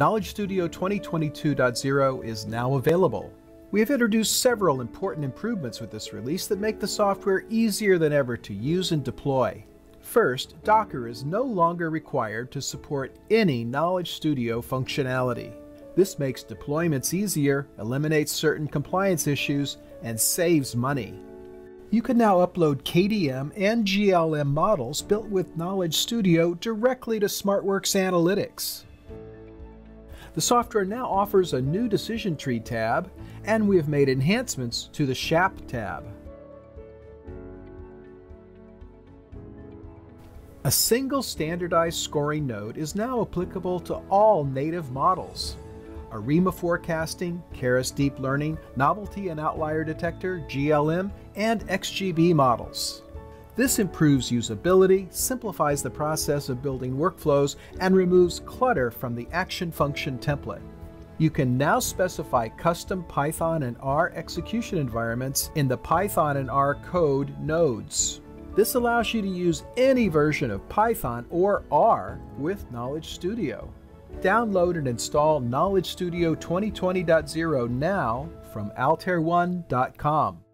Knowledge Studio 2022.0 is now available. We have introduced several important improvements with this release that make the software easier than ever to use and deploy. First, Docker is no longer required to support any Knowledge Studio functionality. This makes deployments easier, eliminates certain compliance issues, and saves money. You can now upload KDM and GLM models built with Knowledge Studio directly to SmartWorks Analytics. The software now offers a new decision tree tab, and we have made enhancements to the SHAP tab. A single standardized scoring node is now applicable to all native models. ARIMA forecasting, Keras deep learning, novelty and outlier detector, GLM, and XGB models. This improves usability, simplifies the process of building workflows, and removes clutter from the action function template. You can now specify custom Python and R execution environments in the Python and R code nodes. This allows you to use any version of Python or R with Knowledge Studio. Download and install Knowledge Studio 2020.0 now from AltairOne.com.